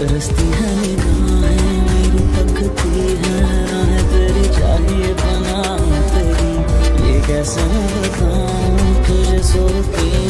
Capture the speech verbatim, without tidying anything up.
रस्ती है निगाहें मेरी तकती है तेरी चाहिए बना तेरी ये कैसे बताऊं तुझे सोती।